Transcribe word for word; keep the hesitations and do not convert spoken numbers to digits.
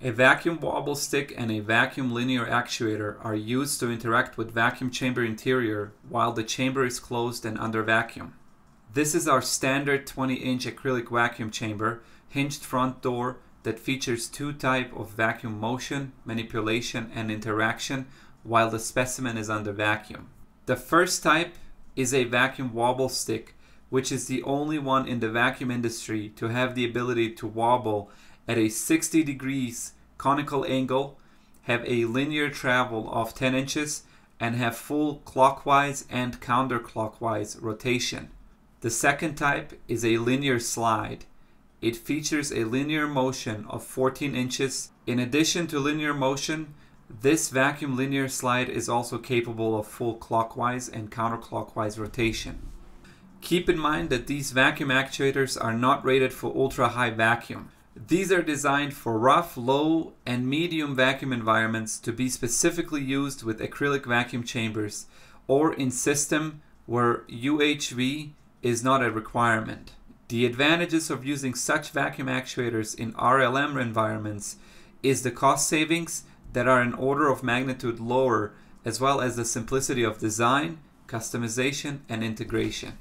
A vacuum wobble stick and a vacuum linear actuator are used to interact with vacuum chamber interior while the chamber is closed and under vacuum. This is our standard twenty inch acrylic vacuum chamber, hinged front door that features two types of vacuum motion, manipulation and interaction while the specimen is under vacuum. The first type is a vacuum wobble stick, which is the only one in the vacuum industry to have the ability to wobble at a sixty degrees conical angle, have a linear travel of ten inches, and have full clockwise and counterclockwise rotation. The second type is a linear slide. It features a linear motion of fourteen inches. In addition to linear motion, this vacuum linear slide is also capable of full clockwise and counterclockwise rotation. Keep in mind that these vacuum actuators are not rated for ultra-high vacuum. These are designed for rough, low, and medium vacuum environments to be specifically used with acrylic vacuum chambers or in system where U H V is not a requirement. The advantages of using such vacuum actuators in R L M environments is the cost savings that are an order of magnitude lower, as well as the simplicity of design, customization, and integration.